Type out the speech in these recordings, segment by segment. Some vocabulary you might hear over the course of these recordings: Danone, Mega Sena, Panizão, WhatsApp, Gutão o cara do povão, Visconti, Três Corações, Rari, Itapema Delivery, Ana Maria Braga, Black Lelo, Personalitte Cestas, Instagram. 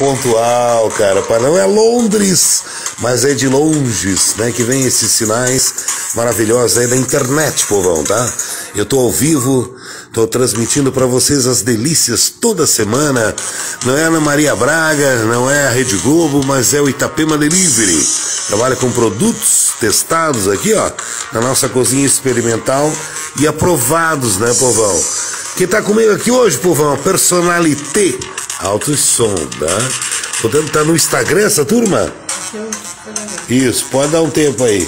pontual, cara. Não é Londres, mas é de longes, né? Que vem esses sinais maravilhosos aí da internet, povão, tá? Eu tô ao vivo, tô transmitindo para vocês as delícias toda semana. Não é Ana Maria Braga, não é a Rede Globo, mas é o Itapema Delivery. Trabalha com produtos testados aqui, ó, na nossa cozinha experimental e aprovados, né, povão? Quem tá comigo aqui hoje, povão, Personalitte, alto e som, tá? Podendo estar no Instagram essa turma? Isso, pode dar um tempo aí.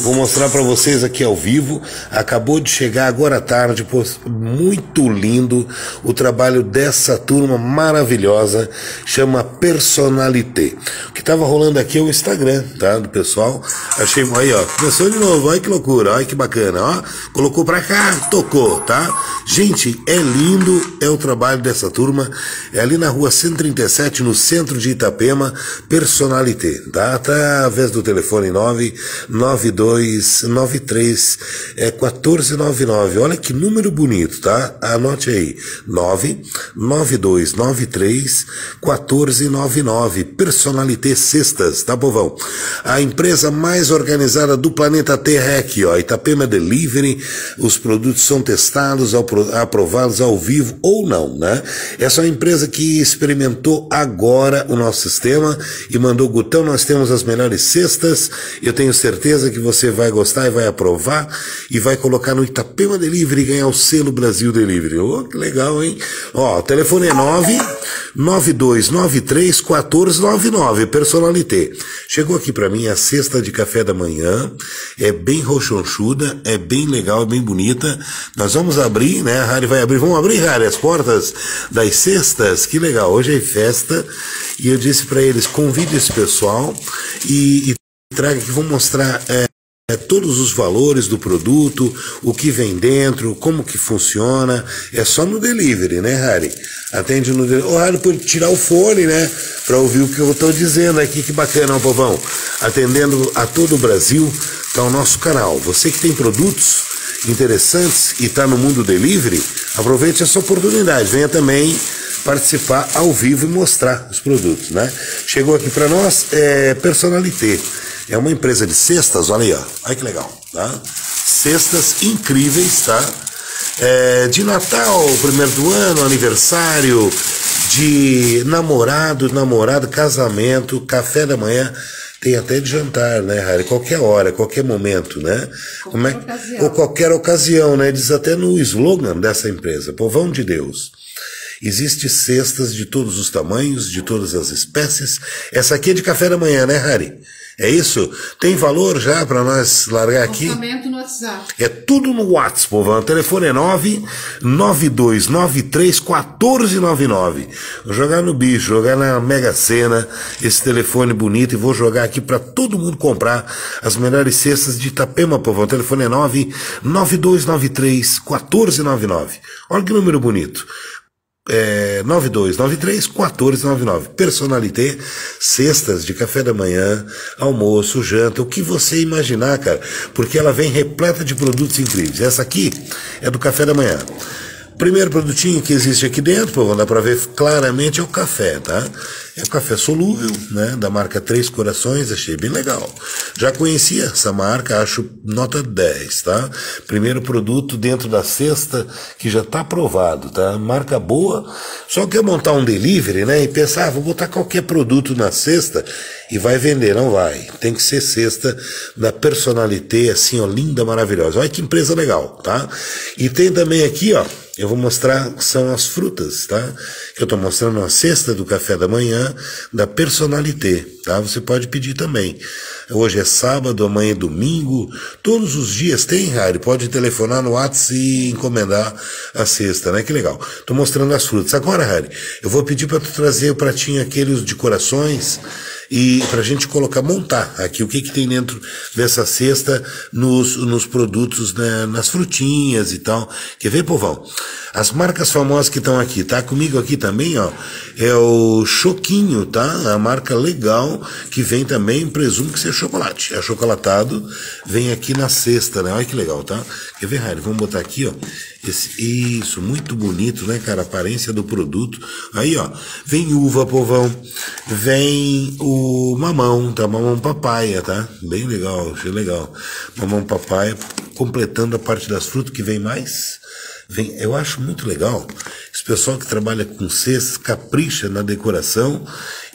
Vou mostrar pra vocês aqui ao vivo. Acabou de chegar agora à tarde. Pô, muito lindo o trabalho dessa turma maravilhosa. Chama Personalitte. O que tava rolando aqui é o Instagram, tá? Do pessoal. Achei. Aí, ó. Começou de novo. Olha que loucura. Olha que bacana, ó. Colocou pra cá, tocou, tá? Gente, é lindo. É o trabalho dessa turma. É ali na rua 137, no centro de Itapema. Personalitte, tá? Através do telefone 99293 1499. Olha que número bonito, tá? Anote aí. 99293 1499. Personalitte Cestas, tá, povão? A empresa mais organizada do planeta Terra é aqui, ó. Itapema Delivery. Os produtos são testados, aprovados ao vivo ou não, né? Essa é uma empresa que experimentou agora o nosso sistema e mandou: Gutão, nós temos as melhores cestas. Eu tenho certeza que você vai gostar e vai aprovar e vai colocar no Itapema Delivery e ganhar o selo Brasil Delivery. Ô, que legal, hein? Ó, o telefone é 99293 1499. Personalitte. Chegou aqui pra mim a cesta de café da manhã. É bem rochonchuda, é bem legal, é bem bonita. Nós vamos abrir, né? A Rari vai abrir. Vamos abrir, Rari, as portas das cestas. Que legal, hoje é festa. E eu disse pra eles: convide esse pessoal e traga que vou mostrar todos os valores do produto, o que vem dentro, como que funciona. É só no delivery, né, Rari? Atende no delivery. Ô, Rari, pode tirar o fone, né, para ouvir o que eu estou dizendo aqui. Que bacana, ó, povão. Atendendo a todo o Brasil, tá o nosso canal. Você que tem produtos interessantes e está no mundo delivery, aproveite essa oportunidade. Venha também participar ao vivo e mostrar os produtos, né? Chegou aqui para nós, Personalitte. É uma empresa de cestas, olha aí, ó. Olha que legal, tá? Cestas incríveis, tá? De Natal, primeiro do ano, aniversário, de namorado, namorada, casamento, café da manhã. Tem até de jantar, né, Rari? Qualquer hora, qualquer momento, né? Ou qualquer ocasião, né? Diz até no slogan dessa empresa: povão de Deus. Existem cestas de todos os tamanhos, de todas as espécies. Essa aqui é de café da manhã, né, Rari? É isso? Tem valor já para nós largar aqui? Orçamento no WhatsApp. É tudo no WhatsApp, povão. O telefone é 99293 1499. Vou jogar no bicho, jogar na Mega Sena esse telefone bonito e vou jogar aqui para todo mundo comprar as melhores cestas de Itapema, povão. O telefone é 99293 1499. Olha que número bonito. 9293 1499. Personalitte, cestas de café da manhã, almoço, janta, o que você imaginar, cara, porque ela vem repleta de produtos incríveis. Essa aqui é do café da manhã. Primeiro produtinho que existe aqui dentro, dá pra ver claramente, é o café, tá? É o café solúvel, né? Da marca Três Corações, achei bem legal. Já conhecia essa marca, acho nota 10, tá? Primeiro produto dentro da cesta que já tá aprovado, tá? Marca boa, só quer montar um delivery, né? E pensar: ah, vou botar qualquer produto na cesta e vai vender. Não vai. Tem que ser cesta da Personalitte, assim, ó, linda, maravilhosa. Olha que empresa legal, tá? E tem também aqui, ó, eu vou mostrar, são as frutas, tá? Que eu tô mostrando a cesta do café da manhã da Personalitte, tá? Você pode pedir também. Hoje é sábado, amanhã é domingo. Todos os dias tem, Rari. Pode telefonar no WhatsApp e encomendar a cesta, né? Que legal. Tô mostrando as frutas. Agora, Rari, eu vou pedir para tu trazer o pratinho aqueles de corações e pra gente colocar, montar aqui o que que tem dentro dessa cesta nos produtos, né, nas frutinhas e tal. Quer ver, povão? As marcas famosas que estão aqui, tá? Comigo aqui também, ó, é o Choquinho, tá? A marca legal que vem também, presumo que seja chocolate, é achocolatado, vem aqui na cesta, né? Olha que legal, tá? Quer ver, Rari? Vamos botar aqui, ó, isso, muito bonito, né, cara? A aparência do produto. Aí, ó, vem uva, povão, Vem o mamão, tá? Mamão papaya, tá? Bem legal, achei legal. Mamão papaya, completando a parte das frutas, que vem mais. Vem, eu acho muito legal esse pessoal que trabalha com cestas, capricha na decoração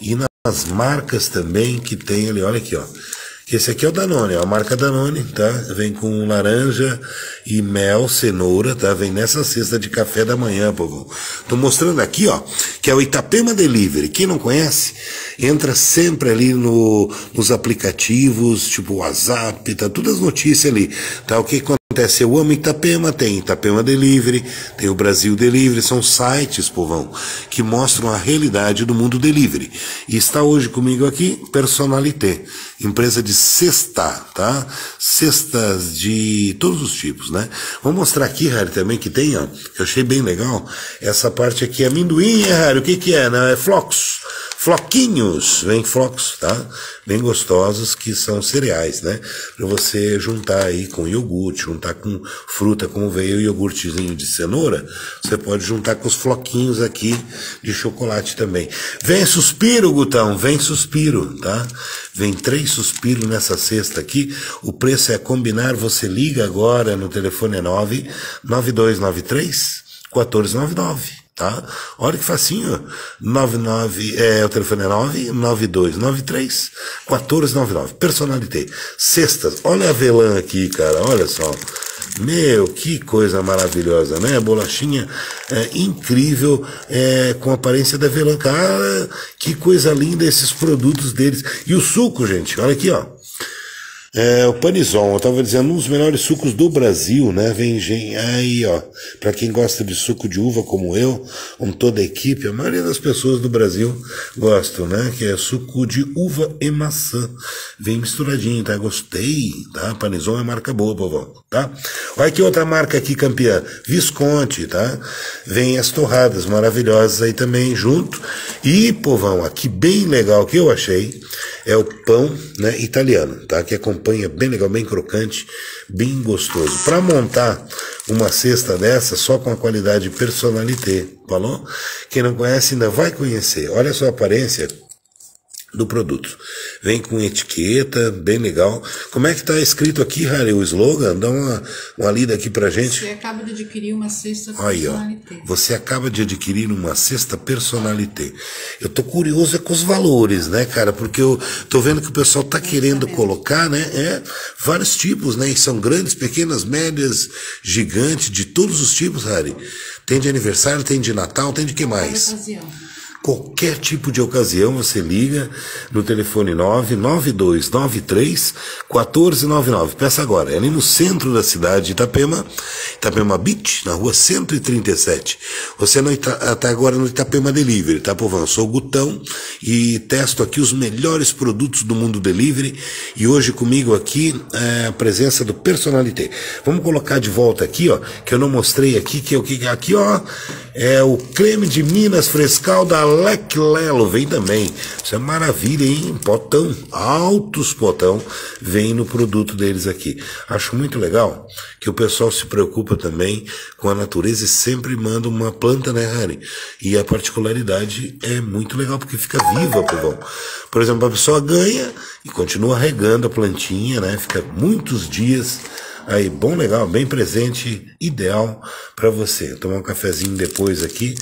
e nas marcas também que tem ali. Olha aqui, ó. Esse aqui é o Danone, ó, a marca Danone, tá? Vem com laranja e mel, cenoura, tá? Vem nessa cesta de café da manhã, povão. Tô mostrando aqui, ó, que é o Itapema Delivery. Quem não conhece, entra sempre ali nos aplicativos, tipo WhatsApp, tá? Todas as notícias ali, tá? O que acontece? Eu amo Itapema, tem Itapema Delivery, tem o Brasil Delivery, são sites, povão, que mostram a realidade do mundo delivery. E está hoje comigo aqui, Personalitte, empresa de cesta, tá? Cestas de todos os tipos, né? Vou mostrar aqui, Harry, também, que tem, ó, que eu achei bem legal. Essa parte aqui é amendoim, Harry, o que que é, né? É flocos. Floquinhos, vem flocos, tá? Bem gostosos, que são cereais, né? Pra você juntar aí com iogurte, juntar com fruta, como veio o iogurtezinho de cenoura, você pode juntar com os floquinhos aqui de chocolate também. Vem suspiro, Gutão, vem suspiro, tá? Vem 3 suspiros nessa cesta aqui. O preço é combinar, você liga agora no telefone 99293-1499. Tá? Olha que facinho, o telefone é 99293-1499. Personalitte Cestas. Olha a avelã aqui, cara, olha só. Meu, que coisa maravilhosa, né? Bolachinha incrível, com aparência da avelã. Cara, que coisa linda esses produtos deles. E o suco, gente, olha aqui, ó. É, o Panizão, eu tava dizendo, um dos melhores sucos do Brasil, né? Vem aí, ó, pra quem gosta de suco de uva como eu, como toda a equipe, a maioria das pessoas do Brasil gostam, né? Que é suco de uva e maçã. Vem misturadinho, tá? Gostei, tá? Panizão é marca boa, povão, tá? Olha que outra marca aqui, campeã, Visconti, tá? Vem as torradas maravilhosas aí também, junto. E, povão, aqui bem legal que eu achei, é o pão, né, italiano, tá? Que é bem legal, bem crocante, bem gostoso. Para montar uma cesta dessa, só com a qualidade Personalitte, falou? Quem não conhece ainda vai conhecer. Olha só a aparência do produto. Vem com etiqueta, bem legal. Como é que tá escrito aqui, Harry, o slogan? Dá uma lida aqui pra gente. Você acaba de adquirir uma cesta Personalitte. Aí, ó, você acaba de adquirir uma cesta Personalitte. Eu tô curioso com os valores, né, cara? Porque eu tô vendo que o pessoal tá querendo colocar, né? Vários tipos, né? E são grandes, pequenas, médias, gigantes, de todos os tipos, Harry. Tem de aniversário, tem de Natal, tem de que mais? Qualquer tipo de ocasião, você liga no telefone 99293-1499. Peça agora. É ali no centro da cidade de Itapema, Itapema Beach, na rua 137. Você está agora no Itapema Delivery, tá, povão? Eu sou o Gutão e testo aqui os melhores produtos do mundo delivery. E hoje comigo aqui é a presença do Personalitte. Vamos colocar de volta aqui, ó, que eu não mostrei aqui, que é o que aqui, ó, é o creme de Minas Frescal da Black Lelo, vem também. Isso é maravilha, hein? Potão, altos potão, vem no produto deles aqui. Acho muito legal que o pessoal se preocupa também com a natureza e sempre manda uma planta, né, Harry? E a particularidade é muito legal, porque fica viva, povão. Por exemplo, a pessoa ganha e continua regando a plantinha, né? Fica muitos dias aí, bom, legal, bem presente, ideal para você. Tomar um cafezinho depois aqui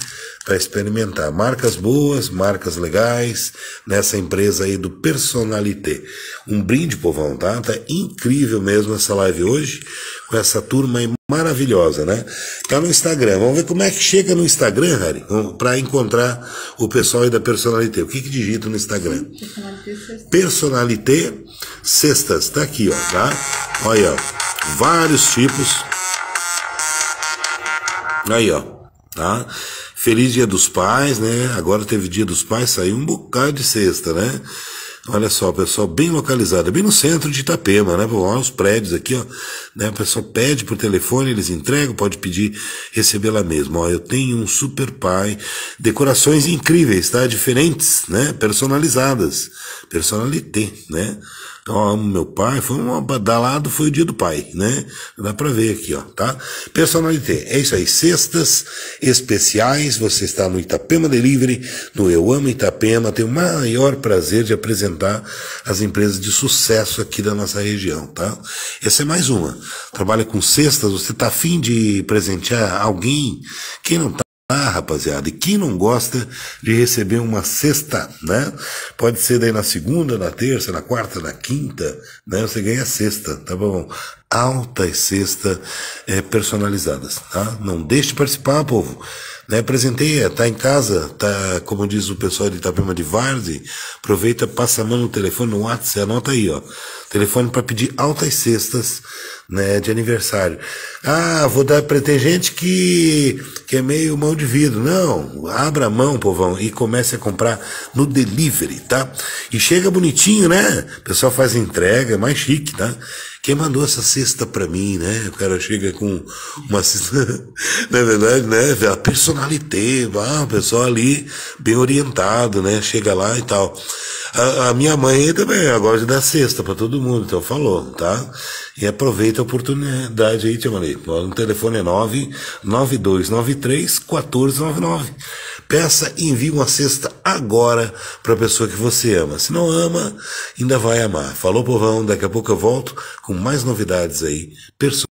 para experimentar. Marcas boas, marcas legais, nessa empresa aí do Personalitte. Um brinde, povão, tá? Tá incrível mesmo essa live hoje, com essa turma aí maravilhosa, né? Tá no Instagram, vamos ver como é que chega no Instagram, Harry, para encontrar o pessoal aí da Personalitte. O que que digita no Instagram? Personalitte Cestas, tá aqui, ó, tá? Olha, ó. Vários tipos. Aí, ó, tá? Feliz Dia dos Pais, né? Agora teve Dia dos Pais, saiu um bocado de cesta, né? Olha só, pessoal, bem localizado, bem no centro de Itapema, né? Olha os prédios aqui, ó, né? O pessoal pede por telefone, eles entregam, pode pedir, receber lá mesmo. Ó, eu tenho um super pai, decorações incríveis, tá? Diferentes, né? Personalizadas, Personalitte, né? Então, ó, meu pai, foi um badalado, foi o dia do pai, né? Dá pra ver aqui, ó, tá? Personalité, é isso aí, cestas especiais, você está no Itapema Delivery, no Eu Amo Itapema, tenho o maior prazer de apresentar as empresas de sucesso aqui da nossa região, tá? Essa é mais uma, trabalha com cestas, você tá afim de presentear alguém, quem não tá? Ah, rapaziada, e quem não gosta de receber uma cesta, né? Pode ser daí na segunda, na terça, na quarta, na quinta, né? Você ganha cesta, tá bom? Altas cestas personalizadas, tá? Não deixe de participar, povo, né? Presenteia, tá em casa, tá, como diz o pessoal de Itapema de Várzea, aproveita, passa a mão no telefone, no WhatsApp, anota aí, ó, telefone para pedir altas cestas, né, de aniversário. Ah, vou dar, tem gente que é meio mão de vidro. Não, abra a mão, povão, e comece a comprar no delivery, tá? E chega bonitinho, né? O pessoal faz entrega, mais chique, tá? Quem mandou essa cesta pra mim, né? O cara chega com uma cesta, na verdade, né? A personalidade, o pessoal ali bem orientado, né? Chega lá e tal. A minha mãe também, ela gosta de dar cesta pra todo mundo, então falou, tá? E aproveita a oportunidade aí, tia Maria. O telefone é 99293-1499. Peça e envie uma cesta agora pra pessoa que você ama. Se não ama, ainda vai amar. Falou, povão, daqui a pouco eu volto com mais novidades aí.